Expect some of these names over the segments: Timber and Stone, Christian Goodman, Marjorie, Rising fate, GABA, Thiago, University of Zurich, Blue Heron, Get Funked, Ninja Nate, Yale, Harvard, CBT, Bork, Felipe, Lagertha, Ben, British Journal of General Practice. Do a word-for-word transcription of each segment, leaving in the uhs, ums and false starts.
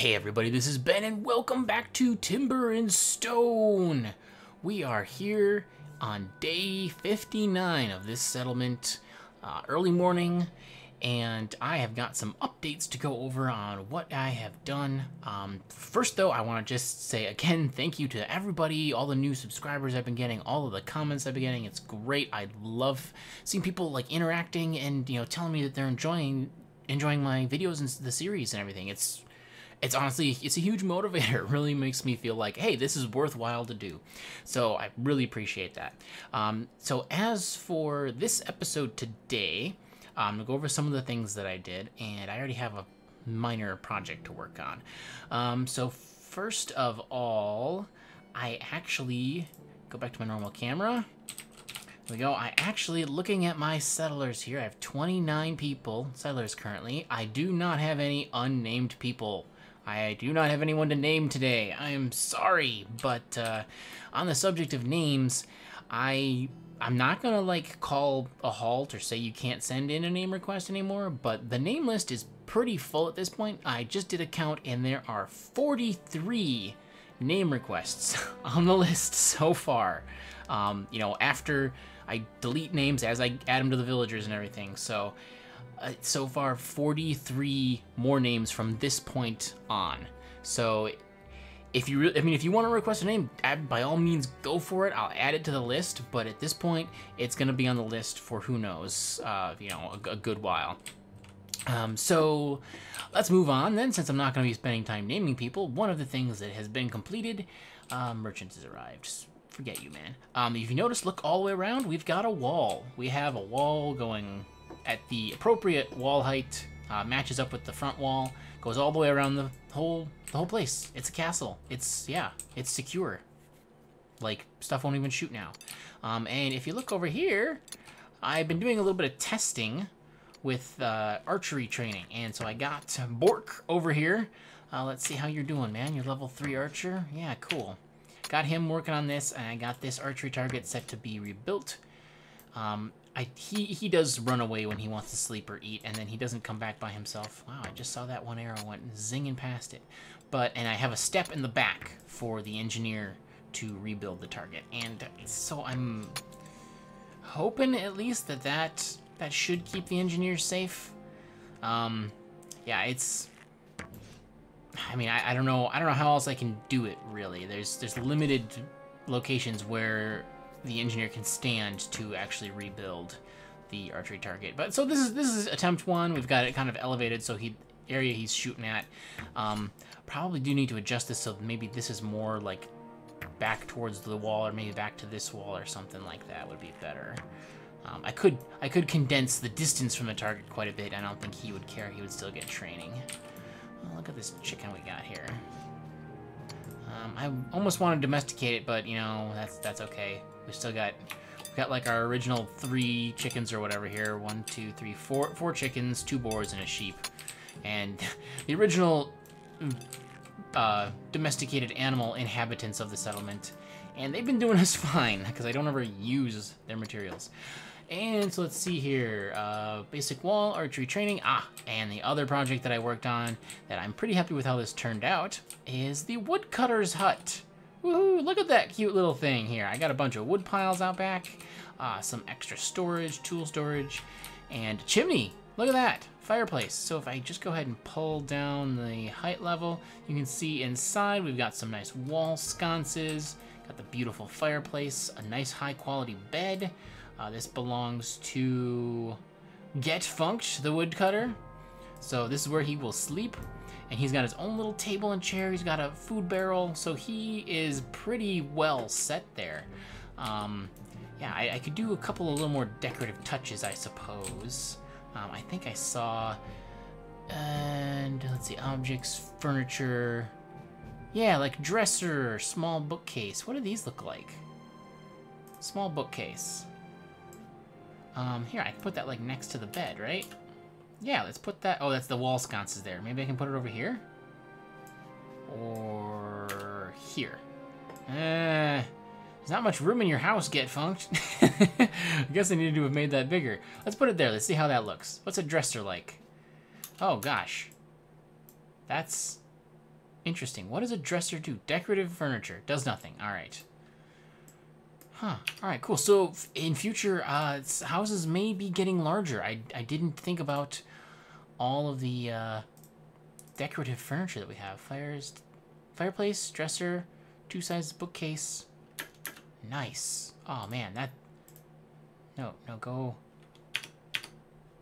Hey everybody, this is Ben and welcome back to Timber and Stone. We are here on day fifty-nine of this settlement, uh, early morning, and I have got some updates to go over on what I have done. Um, first though, I want to just say again, thank you to everybody, all the new subscribers I've been getting, all of the comments I've been getting. It's great. I love seeing people like interacting and, you know, telling me that they're enjoying enjoying my videos and the series and everything. It's It's honestly, it's a huge motivator. It really makes me feel like, hey, this is worthwhile to do. So I really appreciate that. Um, so as for this episode today, I'm gonna go over some of the things that I did, and I already have a minor project to work on. Um, so first of all, I actually, go back to my normal camera. Here we go. I actually, looking at my settlers here, I have twenty-nine people, settlers currently. I do not have any unnamed people. I do not have anyone to name today. I am sorry, but uh, on the subject of names, I, I'm not gonna like call a halt or say you can't send in a name request anymore, but the name list is pretty full at this point. I just did a count and there are forty-three name requests on the list so far. Um, you know, after I delete names as I add them to the villagers and everything, so. Uh, so far, forty-three more names from this point on. So, if you, re I mean, if you want to request a name, add, by all means, go for it. I'll add it to the list. But at this point, it's going to be on the list for who knows, uh, you know, a, a good while. Um, so, let's move on then. Since I'm not going to be spending time naming people, one of the things that has been completed, uh, merchants has arrived. Forget you, man. Um, if you notice, look all the way around. We've got a wall. We have a wall going. At the appropriate wall height, uh, matches up with the front wall, goes all the way around the whole the whole place. It's a castle. It's, yeah, it's secure. Like, stuff won't even shoot now. Um, and if you look over here, I've been doing a little bit of testing with uh, archery training. And so I got Bork over here. Uh, let's see how you're doing, man. You're level three archer. Yeah, cool. Got him working on this, and I got this archery target set to be rebuilt. Um... I, he, he does run away when he wants to sleep or eat, and then he doesn't come back by himself. Wow, I just saw that one arrow went zinging past it. But, and I have a step in the back for the engineer to rebuild the target. And so I'm hoping at least that that, that should keep the engineer safe. Um, yeah, it's... I mean, I, I don't know. I don't know how else I can do it, really. There's, there's limited locations where the engineer can stand to actually rebuild the archery target. But so this is this is attempt one. We've got it kind of elevated, so he area he's shooting at. Um, probably do need to adjust this so maybe this is more like back towards the wall, or maybe back to this wall, or something like that would be better. Um, I could I could condense the distance from the target quite a bit. I don't think he would care. He would still get training. Well, look at this chicken we got here. Um, I almost want to domesticate it, but you know that's that's okay. We've still got, we've got like our original three chickens or whatever here. One, two, three, four, four chickens, two boars, and a sheep. And the original uh, domesticated animal inhabitants of the settlement. And they've been doing us fine, because I don't ever use their materials. And so let's see here. Uh, basic wall, archery training. Ah, and the other project that I worked on that I'm pretty happy with how this turned out is the woodcutter's hut. Woohoo, look at that cute little thing here. I got a bunch of wood piles out back, uh, some extra storage, tool storage, and a chimney. Look at that, fireplace. So if I just go ahead and pull down the height level, you can see inside we've got some nice wall sconces, got the beautiful fireplace, a nice high quality bed. Uh, this belongs to Get Funked, the woodcutter. So this is where he will sleep. And he's got his own little table and chair. He's got a food barrel. So he is pretty well set there. Um, yeah, I, I could do a couple of little more decorative touches, I suppose. Um, I think I saw, and let's see, objects, furniture. Yeah, like dresser, small bookcase. What do these look like? Small bookcase. Um, here, I can put that like next to the bed, right? Yeah, let's put that... Oh, that's the wall sconces there. Maybe I can put it over here? Or... here. Uh, there's not much room in your house, Get Funked. I guess I need to have made that bigger. Let's put it there. Let's see how that looks. What's a dresser like? Oh, gosh. That's... Interesting. What does a dresser do? Decorative furniture. Does nothing. All right. Huh. All right, cool. So in future, uh, houses may be getting larger. I, I didn't think about all of the uh, decorative furniture that we have. Fires, fireplace, dresser, two sides bookcase. Nice. Oh, man, that... No, no, go...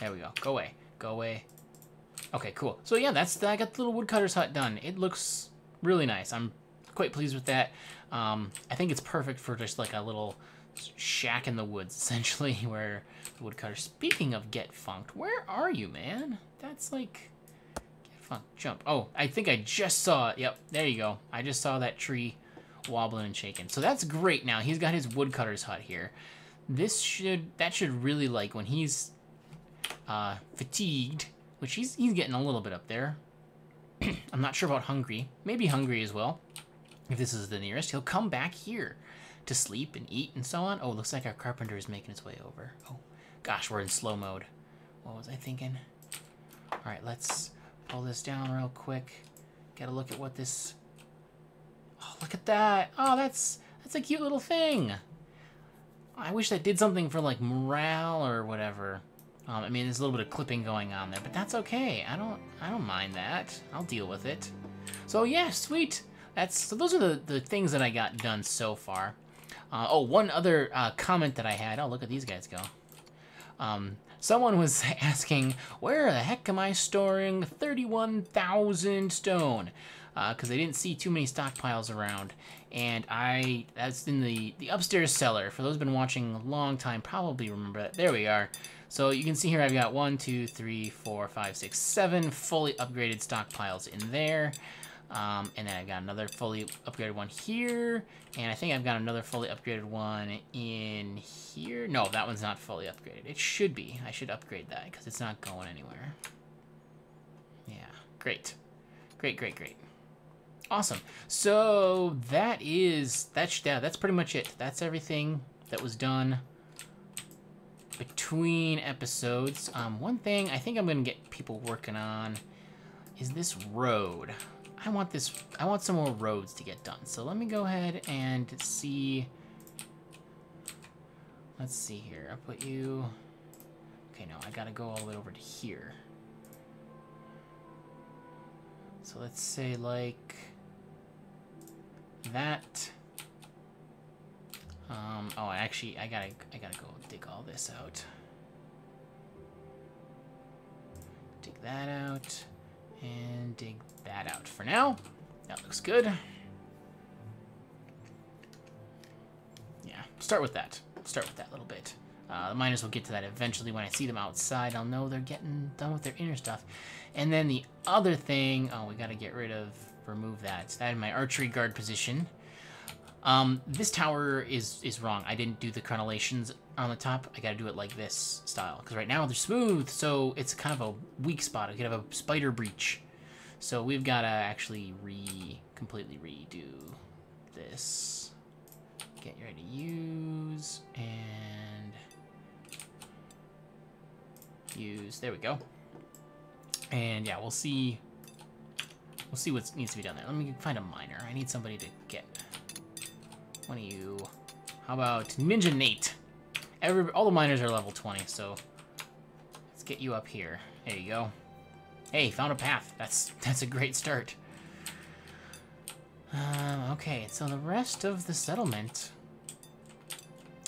There we go. Go away. Go away. Okay, cool. So, yeah, that's... I got the little woodcutter's hut done. It looks really nice. I'm quite pleased with that. Um, I think it's perfect for just like a little shack in the woods, essentially, where the woodcutter... Speaking of Get Funked, where are you, man? That's like... Get Funked. Jump. Oh, I think I just saw it. Yep, there you go. I just saw that tree wobbling and shaking. So that's great. Now, he's got his woodcutter's hut here. This should... That should really, like, when he's uh, fatigued, which he's, he's getting a little bit up there. I'm not sure about hungry. Maybe hungry as well. If this is the nearest, he'll come back here to sleep and eat and so on. Oh, looks like our carpenter is making his way over. Oh, gosh, we're in slow mode. What was I thinking? All right, let's pull this down real quick. Got to look at what this... Oh, look at that. Oh, that's that's a cute little thing. I wish that did something for, like, morale or whatever. Um, I mean, there's a little bit of clipping going on there, but that's okay. I don't I don't mind that. I'll deal with it. So, yeah, sweet. That's so those are the, the things that I got done so far. Uh, oh, one other uh, comment that I had. Oh, look at these guys go. Um, someone was asking, where the heck am I storing thirty-one thousand stone? Because uh, I didn't see too many stockpiles around. And I, that's in the, the upstairs cellar. For those who've been watching a long time, probably remember that. There we are. So you can see here I've got one, two, three, four, five, six, seven fully upgraded stockpiles in there. Um, and then I've got another fully upgraded one here. And I think I've got another fully upgraded one in here. No, that one's not fully upgraded. It should be. I should upgrade that because it's not going anywhere. Yeah, great. Great, great, great. Awesome. So that is, that's, yeah, that's pretty much it. That's everything that was done between episodes. Um, one thing I think I'm going to get people working on is this road. I want this, I want some more roads to get done. So let me go ahead and see, let's see here. I'll put you, okay, no, I gotta go all the way over to here. So let's say like that. Um, oh, actually, I gotta, I gotta go dig all this out. Dig that out. And dig that out for now. That looks good. Yeah, start with that. Start with that little bit. Uh, the miners will get to that eventually. When I see them outside, I'll know they're getting done with their inner stuff. And then the other thing, oh, we gotta get rid of, remove that. It's that in my archery guard position. Um, this tower is, is wrong. I didn't do the crenellations on the top. I gotta do it like this style. Because right now they're smooth, so it's kind of a weak spot. I could have a spider breach. So we've gotta actually re, completely redo this. Get ready to use, and use, there we go. And yeah, we'll see, we'll see what needs to be done there. Let me find a miner. I need somebody to get. One of you. How about Ninja Nate? Every, all the miners are level twenty, so let's get you up here. There you go. Hey, found a path. That's that's a great start. Um, okay, so the rest of the settlement,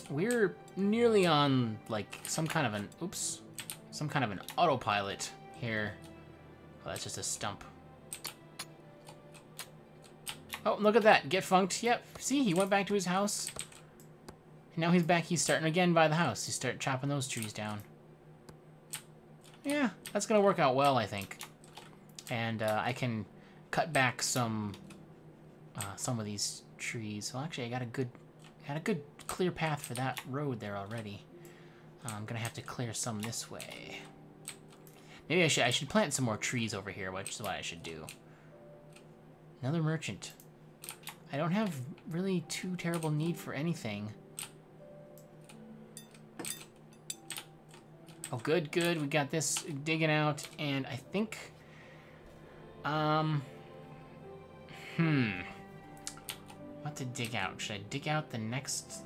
we're nearly on like some kind of an oops, some kind of an autopilot here. Oh, that's just a stump. Oh, look at that. Get Funked. Yep. See, he went back to his house. And now he's back. He's starting again by the house. He start chopping those trees down. Yeah, that's going to work out well, I think. And uh, I can cut back some uh, some of these trees. Well, actually, I got a good got a good clear path for that road there already. Uh, I'm going to have to clear some this way. Maybe I should I should plant some more trees over here, which is what I should do. Another merchant. I don't have really too terrible need for anything. Oh, good, good. We got this digging out, and I think, um, Hmm. What to dig out? Should I dig out the next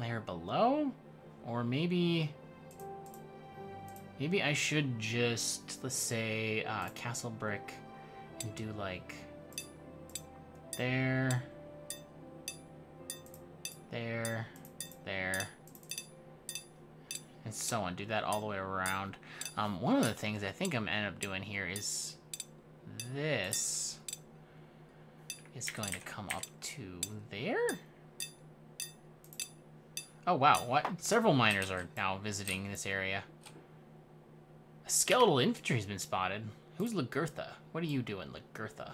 layer below? Or maybe... Maybe I should just, let's say, uh, castle brick and do, like, there, there, there, and so on. Do that all the way around. Um, one of the things I think I'm gonna end up doing here is this is going to come up to there. Oh, wow. What? Several miners are now visiting this area. A skeletal infantry has been spotted. Who's Lagertha? What are you doing, Lagertha?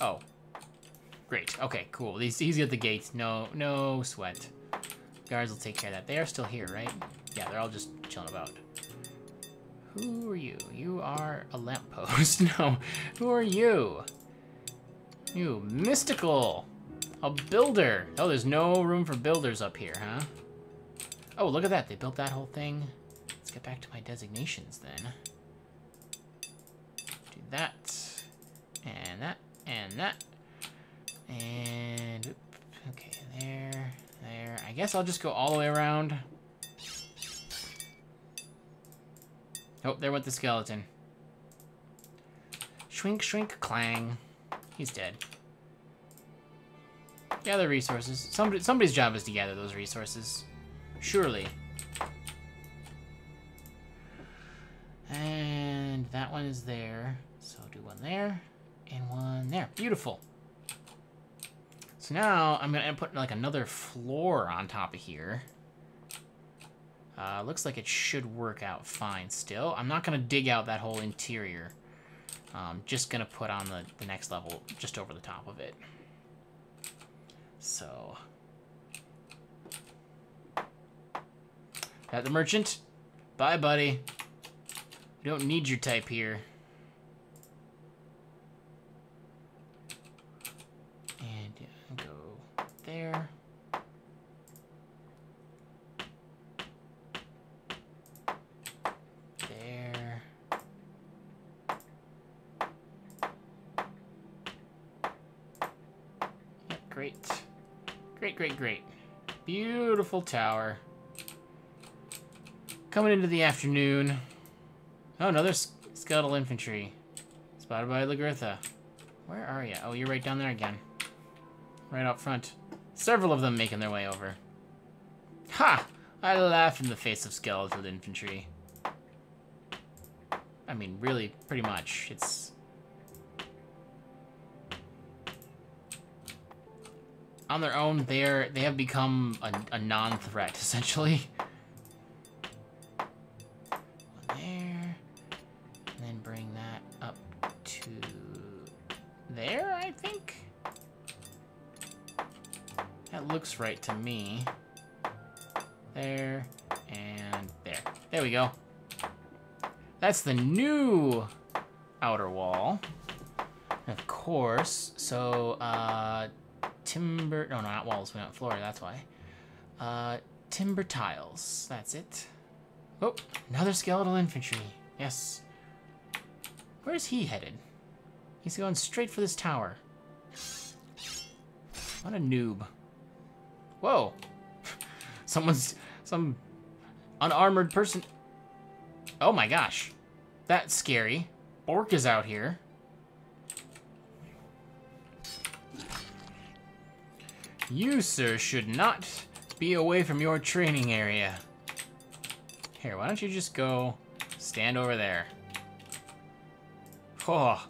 Oh. Great. Okay, cool. He's, he's at the gates. No, no sweat. Guards will take care of that. They are still here, right? Yeah, they're all just chilling about. Who are you? You are a lamppost. No. Who are you? You mystical. A builder. Oh, there's no room for builders up here, huh? Oh, look at that. They built that whole thing. Let's get back to my designations then. Do that. And that. And that. And... Okay, there. There. I guess I'll just go all the way around. Oh, there went the skeleton. Shrink, shrink, clang. He's dead. Gather resources. Somebody, somebody's job is to gather those resources. Surely. And that one is there. So do one there. And one there. Beautiful. So now I'm going to put like another floor on top of here. Uh, looks like it should work out fine still. I'm not going to dig out that whole interior. Um, just going to put on the, the next level just over the top of it. So. Got the merchant. Bye, buddy. We don't need your type here. And yeah, go there. There. Yeah, great. Great, great, great. Beautiful tower. Coming into the afternoon. Oh, another skeletal infantry. Spotted by Lagertha. Where are you? Oh, you're right down there again. Right out front. Several of them making their way over. Ha! I laughed in the face of skeletal infantry. I mean, really, pretty much. It's... On their own, they're, they have become a, a non-threat, essentially. Looks right to me. There and there. There we go. That's the new outer wall. And of course, so uh, timber, no, not walls, we want floor, that's why. Uh, timber tiles, that's it. Oh, another skeletal infantry, yes. Where's he headed? He's going straight for this tower. What a noob. Whoa! Someone's... some... unarmored person... Oh my gosh. That's scary. Bork is out here. You, sir, should not be away from your training area. Here, why don't you just go stand over there? Oh,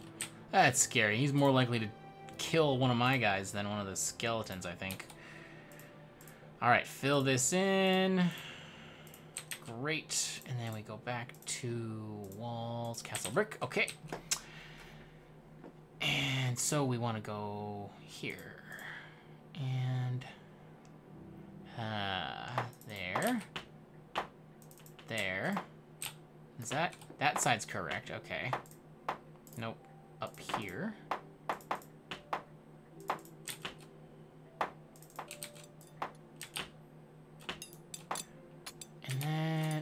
that's scary. He's more likely to kill one of my guys than one of the skeletons, I think. All right, fill this in. Great, and then we go back to walls, castle brick, okay. And so we wanna go here, and uh, there, there. Is that, that side's correct, okay. Nope, up here.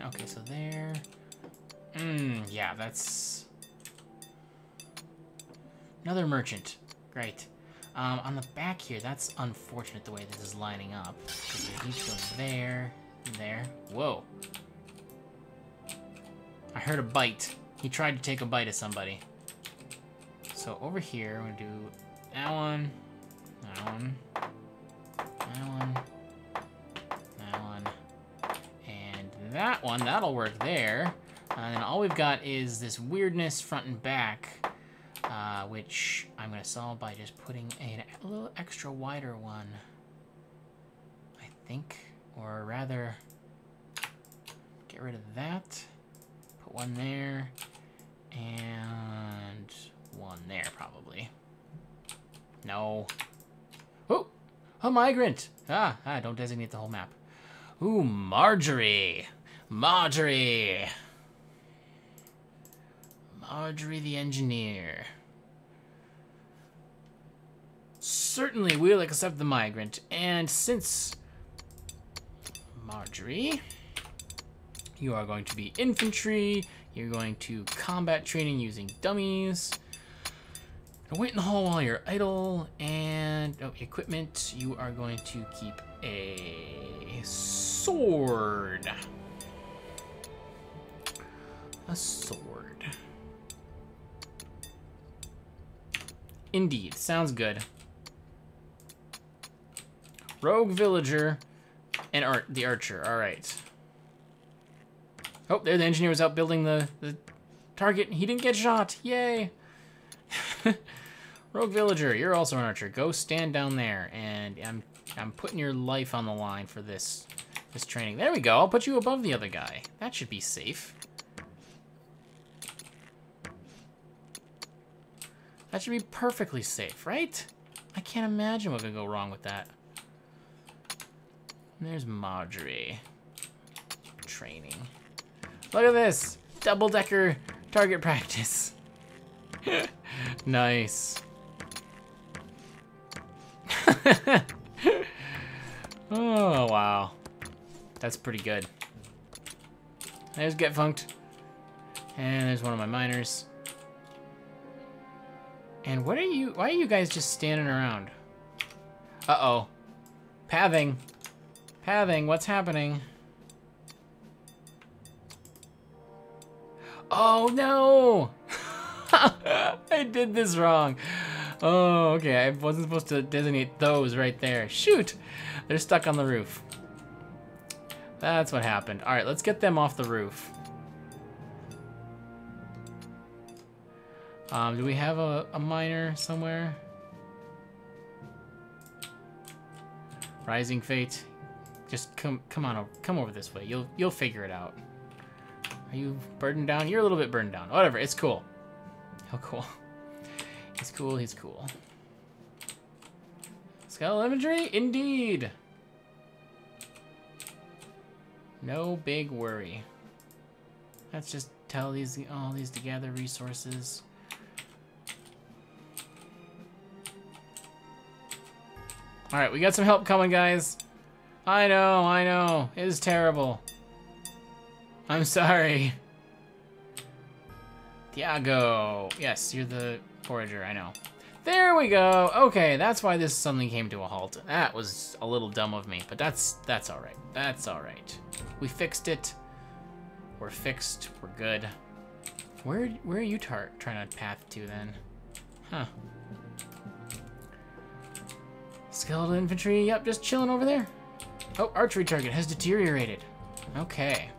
Okay, so there. Mmm, yeah, that's... Another merchant. Great. Um, on the back here, that's unfortunate the way this is lining up. Because each goes there, there. Whoa. I heard a bite. He tried to take a bite at somebody. So over here, I'm gonna do that one, that one, that one, that one, and that one. That'll work there. And then all we've got is this weirdness front and back, uh, which I'm gonna solve by just putting a, a little extra wider one, I think, or rather, get rid of that. Put one there, and one there, probably. No. Oh, a migrant. Ah, ah, don't designate the whole map. Ooh, Marjorie. Marjorie. Marjorie the engineer. Certainly, we'll accept the migrant. And since Marjorie, you are going to be infantry. You're going to combat training using dummies. Wait in the hall while you're idle. And oh, equipment. You are going to keep a sword. A sword. Indeed. Sounds good. Rogue villager and art the archer. All right. Oh, there the engineer was out building the, the target. He didn't get shot. Yay. Rogue villager, you're also an archer. Go stand down there, and I'm I'm putting your life on the line for this this training. There we go. I'll put you above the other guy. That should be safe. That should be perfectly safe, right? I can't imagine what could go wrong with that. And there's Marjorie. Training. Look at this. Double-decker target practice. Nice. Oh, wow. That's pretty good. There's Get Funked. And there's one of my miners. And what are you, why are you guys just standing around? Uh-oh. Paving. Paving, what's happening? Oh, no! I did this wrong. Oh, okay. I wasn't supposed to designate those right there. Shoot! They're stuck on the roof. That's what happened. All right, let's get them off the roof. Um, do we have a, a miner somewhere? Rising fate. Just come, come on, come over this way. You'll, you'll figure it out. Are you burdened down? You're a little bit burdened down. Whatever. It's cool. Oh, cool. He's cool. He's cool. Skull imagery? Indeed. No big worry. Let's just tell these all these to gather resources. All right, we got some help coming, guys. I know. I know. It is terrible. I'm sorry. Thiago. Yes, you're the forager, I know. There we go. Okay, that's why this suddenly came to a halt. That was a little dumb of me, but that's that's all right. That's all right. We fixed it. We're fixed. We're good. Where where are you tar trying to path to then? Huh. Skeletal infantry. Yep, just chilling over there. Oh, archery target has deteriorated. Okay.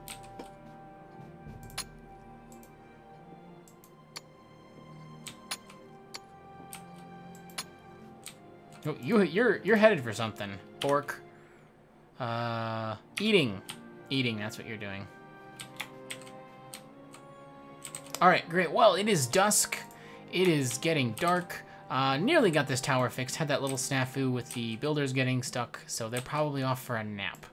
You, you're you're headed for something, Bork. Uh, eating, eating. That's what you're doing. All right, great. Well, it is dusk. It is getting dark. Uh, nearly got this tower fixed. Had that little snafu with the builders getting stuck, so they're probably off for a nap.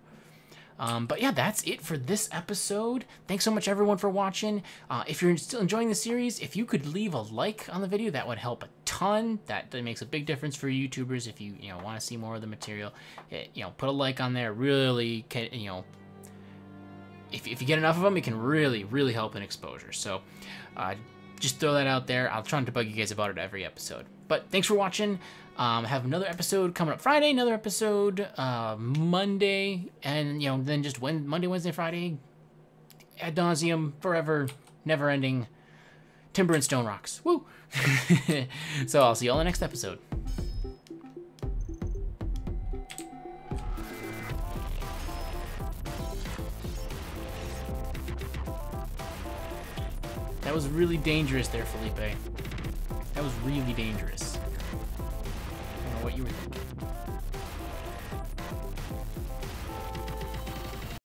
Um, but yeah, that's it for this episode. Thanks so much, everyone, for watching. Uh, if you're still enjoying the series, if you could leave a like on the video, that would help a ton. That, that makes a big difference for YouTubers. If you you know want to see more of the material, it, you know, put a like on there. Really, can, you know, if if you get enough of them, it can really really help in exposure. So, uh, Just throw that out there. I'll try not to bug you guys about it every episode. But thanks for watching. Um, have another episode coming up Friday, another episode uh, Monday, and you know, then just when Monday, Wednesday, Friday, ad nauseum, forever, never ending. Timber and Stone rocks. Woo! So I'll see you all in the next episode. That was really dangerous there, Felipe. That was really dangerous. I don't know what you were thinking.